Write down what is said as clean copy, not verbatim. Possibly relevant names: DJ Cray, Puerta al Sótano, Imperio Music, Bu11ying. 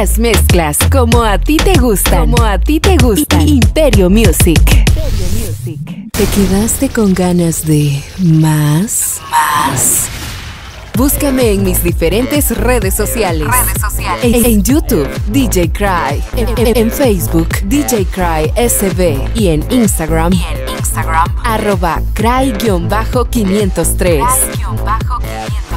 las mezclas como a ti te gustan. Imperio Music. ¿Te quedaste con ganas de más? Búscame en mis diferentes redes sociales. En YouTube, DJ Cray. En Facebook, DJ Cray SB. Y en Instagram, @ Cray-503.